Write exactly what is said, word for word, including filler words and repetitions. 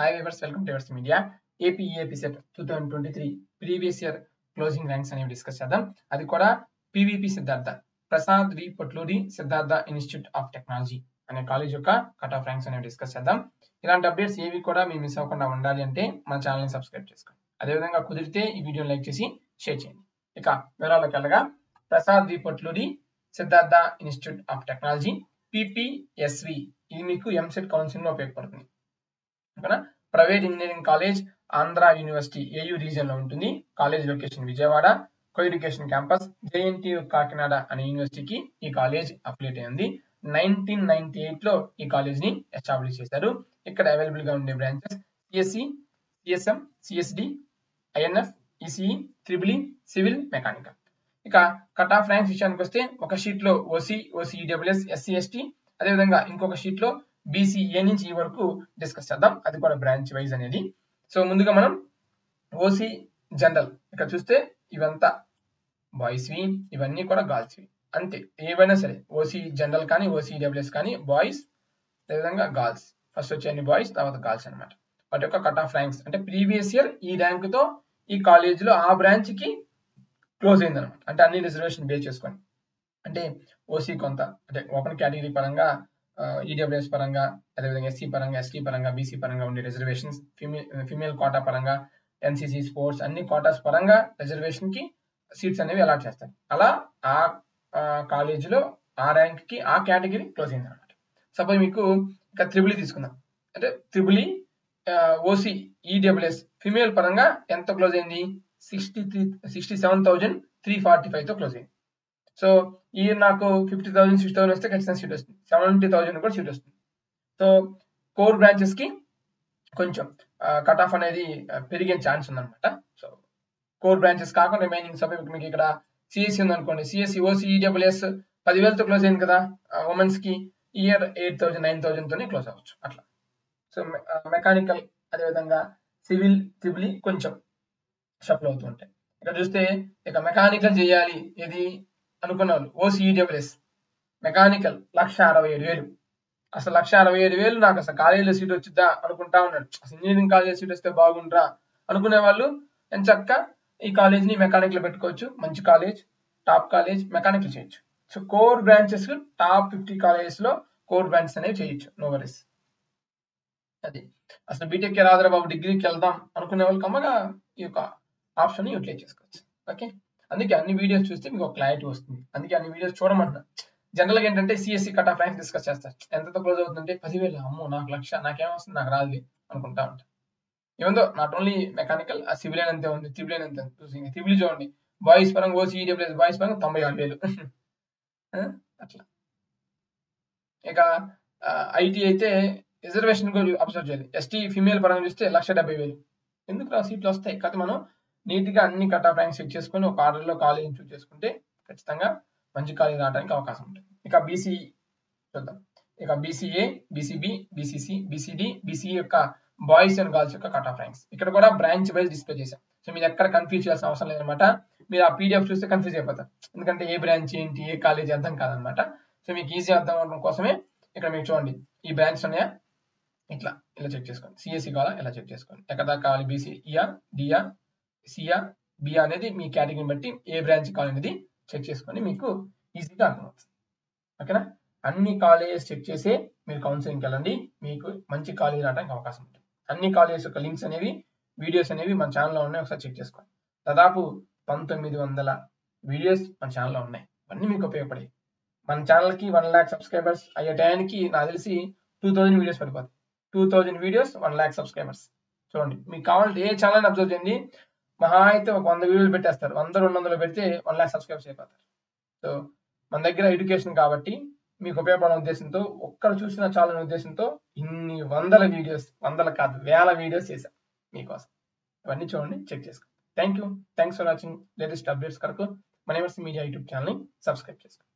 Hi viewers, welcome to Yours Media. A P EAPCET twenty twenty-three previous year closing ranks and we discussed that. That is called P V P Siddhartha, Prasad V Patluri Siddhartha Institute of Technology. And a college yoka cutoff ranks and we discussed that. Ilanti updates evi kuda mee miss avakunda undali ante mana channel ni subscribe chesukondi. Ade vidhanga kudirite ee video ni like chesi share cheyandi. Ika verala kalaga Prasad V Patluri Siddhartha Institute of Technology P P S V. Ee meeku M C E T counseling lo upayogapadutundi. Private Engineering College, Andhra University, A U region London, college location Vijayawada, co-education campus, J N T U Kakinada and University ki e college affiliate ayindi. nineteen ninety-eight lo e college ni established chesaru. Ikkada available ga unde branches C S E, C S M, C S D, I N F, E C E, E E, Civil, Mechanical. Ika cut off ranks vishayaniki vaste oka sheet lo O C, O C, E W S, S C S T, ade vidhanga inkoka sheet lo B C A నుంచి ఈ వరకు discuss చేద్దాం. అది కూడా branch wise అనేది. So ముందుగా మనం OC general ఇక్కడ చూస్తే ఇవంతా బాయ్స్వి, ఇవన్నీ కూడా గర్ల్స్వి అంతే. ఏవైనా సరే ఓసీ జనరల్ కానీ ఓసీ డబ్ల్యూఎస్ కానీ బాయ్స్, అదేవిధంగా గర్ల్స్. ఫస్ట్ వచ్చేయండి బాయ్స్, తర్వాత గర్ల్స్ అనమాట. వాటి యొక్క కట్ ఆఫ్ ర్యాంక్స్ అంటే ప్రీవియస్ ఇయర్ ఈ ర్యాంక్తో ఈ కాలేజీలో ఆ బ్రాంచ్కి క్లోజ్ అయింది అనమాట. అంటే అన్ని రిజర్వేషన్ బేస్ చేసుకోండి. అంటే ఓసీ కొంత అంటే ఓపెన్ కేటగిరీ పరంగా E W S పరంగా, అదేవిధంగా S C పరంగా, S T పరంగా, B C పరంగా ఉండే రిజర్వేషన్స్, ఫిమేల్ కోటా పరంగా, N C C స్పోర్ట్స్ అన్ని కోటాస్ పరంగా రిజర్వేషన్ కి సీట్స్ అనేవి అలాట్ చేస్తారు. అలా ఆ కాలేజీలో ఆ ర్యాంక్ కి ఆ కేటగిరీ క్లోజ్ అయింది అనమాట. సపోజ్ మీకు ఇంకా త్రిబులి తీసుకుందాం అంటే త్రిబులి ఓసీ ఈడబ్ల్యూఎస్ ఫిమేల్ పరంగా ఎంత క్లోజ్ అయింది, sixty three sixty seven thousand three forty ఫైవ్తో క్లోజ్ అయింది. సో ఈ నాకు ఫిఫ్టీ థౌసండ్ సిక్స్ థౌసండ్ వస్తే ఖచ్చితంగా సీట్ వస్తుంది, సెవెంటీ థౌసండ్ కూడా సీట్ వస్తుంది. సో కోర్ బ్రాంచెస్కి కొంచెం కట్ ఆఫ్ అనేది పెరిగే ఛాన్స్ ఉందన్నమాట. సో కోర్ బ్రాంచెస్ కాకుండా రిమైనింగ్ సభ మీకు ఇక్కడ సిఎస్సి ఉందనుకోండి, సిఎస్సి ఓసీఈడబ్ల్యూఎస్ పదివేలతో క్లోజ్ అయింది కదా ఉమెన్స్కి, ఇయర్ ఎయిట్ థౌసండ్ నైన్ థౌసండ్తోనే క్లోజ్ అవ్వచ్చు అట్లా. సో మెకానికల్ అదేవిధంగా సివిల్ సివిల్ కొంచెం షఫల్ అవుతూ ఉంటాయి. ఇక్కడ చూస్తే ఇక మెకానికల్ చేయాలి ఇది అనుకున్న వాళ్ళు ఓసీఈడబ్ల్యూఎస్ మెకానికల్ లక్ష అరవై ఏడు వేలు అసలు లక్ష అరవై ఏడు వేలు నాకు అసలు కాలేజీలో సీట్ వచ్చిద్దా అనుకుంటా ఉన్నాడు. అసలు ఇంజనీరింగ్ కాలేజ్ సీట్ వస్తే బాగుండ్రా అనుకునే వాళ్ళు నేను చక్క ఈ కాలేజ్ని మెకానిక్లో పెట్టుకోవచ్చు. మంచి కాలేజ్, టాప్ కాలేజ్, మెకానిక్లు చేయొచ్చు. So core branches top fifty కాలేజెస్లో కోర్ బ్రాంచెస్ అనేవి చేయొచ్చు. No worries. అది అసలు బీటెక్కి రాదురా బాబు డిగ్రీకి వెళ్దాం అనుకునే వాళ్ళు కమ్మగా ఈ యొక్క ఆప్షన్ యూటిలైజ్ చేసుకోవచ్చు. ఓకే, అందుకే అన్ని వీడియోస్ చూస్తే మీకు ఒక క్లారిటీ వస్తుంది. అందుకే అన్ని వీడియోస్ చూడమంటున్నా. జనరల్గా ఏంటంటే CSC cut off ranks discuss చేస్తారు. ఎంతతో క్లోజ్ అవుతుందంటే పదివేలు, అమ్మో నాకు లక్ష, నాకేమొస్తుంది, నాకు రాదు అనుకుంటా ఉంటాను. ఏమందో నాట్ ఓన్లీ మెకానికల్ ఆ సివిల్ అయిన అంతే ఉంది, సివిల్ అయిన అంతే చూసి సివిల్ చూడండి బాయ్స్ పరంగా ఓసీఈడబ్ల్యూఎస్ బాయ్స్ పరంగా తొంభై ఆరు వేలు అట్లా. ఇక ఐటీ అయితే రిజర్వేషన్ కూడా అబ్జర్వ్ చేయాలి. ఎస్టీ ఫిమేల్ పరంగా చూస్తే లక్ష డెబ్బై వేలు ఎందుకు ఆ సీట్లు వస్తాయి. కాదు మనం నీట్గా అన్ని కట్ ఆఫ్ ర్యాంక్స్ చెక్ చేసుకుని ఒక ఆర్డర్లో కాలేజీని చూస్ చేసుకుంటే ఖచ్చితంగా మంచి కాలేజ్ రావడానికి అవకాశం ఉంటుంది. ఇక బీసీ చూద్దాం. ఇక BCA, BCB, BCC, BCD, BCE యొక్క బాయ్స్ అండ్ గర్ల్స్ యొక్క కట్ ఆఫ్ ర్యాంక్స్ ఇక్కడ కూడా బ్రాంచ్ వైజ్ డిస్ప్లే చేశాం. సో మీరు ఎక్కడ కన్ఫ్యూజ్ చేయాల్సిన అవసరం లేదనమాట. మీరు ఆ పీడిఎఫ్ చూస్తే కన్ఫ్యూజ్ అయిపోతారు, ఎందుకంటే ఏ బ్రాంచ్ ఏంటి, ఏ కాలేజ్ అర్థం కాదనమాట. సో మీకు ఈజీ అర్థం అవడం కోసమే ఇక్కడ మీరు చూడండి ఈ బ్రాంచ్ ఉన్నాయా ఇట్లా ఇలా చెక్ చేసుకోండి. సిఎస్సి కావాలా ఇలా చెక్ చేసుకోండి. ఎక్కడ దాకా కావాలి, బీసీఈయా, డియా, సిఆర్, బిఆర్ అనేది మీ కేటగిరీని బట్టి ఏ బ్రాంచ్ కాలేజ్ అనేది చెక్ చేసుకొని మీకు ఈజీగా అర్థమవుతుంది. ఓకేనా, అన్ని కాలేజెస్ చెక్ చేసి మీరు కౌన్సిలింగ్కి వెళ్ళండి, మీకు మంచి కాలేజ్ రావడానికి అవకాశం ఉంటుంది. అన్ని కాలేజెస్ యొక్క లింక్స్ అనేవి వీడియోస్ అనేవి మన ఛానల్లో ఉన్నాయి, ఒకసారి చెక్ చేసుకోండి. దాదాపు పంతొమ్మిది వందల వీడియోస్ మన ఛానల్లో ఉన్నాయి, అన్నీ మీకు ఉపయోగపడాయి. మన ఛానల్కి వన్ ల్యాక్ సబ్స్క్రైబర్స్ అయ్యే టైంకి నాకు తెలిసి టూ థౌజండ్ వీడియోస్ పడిపోతుంది. Two thousand videos one lakh subscribers చూడండి. మీకు కావాలంటే ఏ ఛానల్ అబ్జర్వ్ చేయండి, మహా అయితే ఒక వంద వీడియోలు పెట్టేస్తారు, వంద రెండు వందలు పెడితే వన్ ల్యాక్ సబ్స్క్రైబ్స్ అయిపోతారు. సో మన దగ్గర ఎడ్యుకేషన్ కాబట్టి మీకు ఉపయోగపడే ఉద్దేశంతో ఒక్కరు చూసినా చాలనే ఉద్దేశంతో ఇన్ని వందల వీడియోస్, వందల కాదు వేల వీడియోస్ చేశాం మీకోసం. ఇవన్నీ చూడండి, చెక్ చేసుకోండి. Thank you, thanks for watching. Latest updates కొరకు మన యూనివర్సిటీ మీడియా యూట్యూబ్ ఛానల్ని సబ్స్క్రైబ్ చేసుకోండి.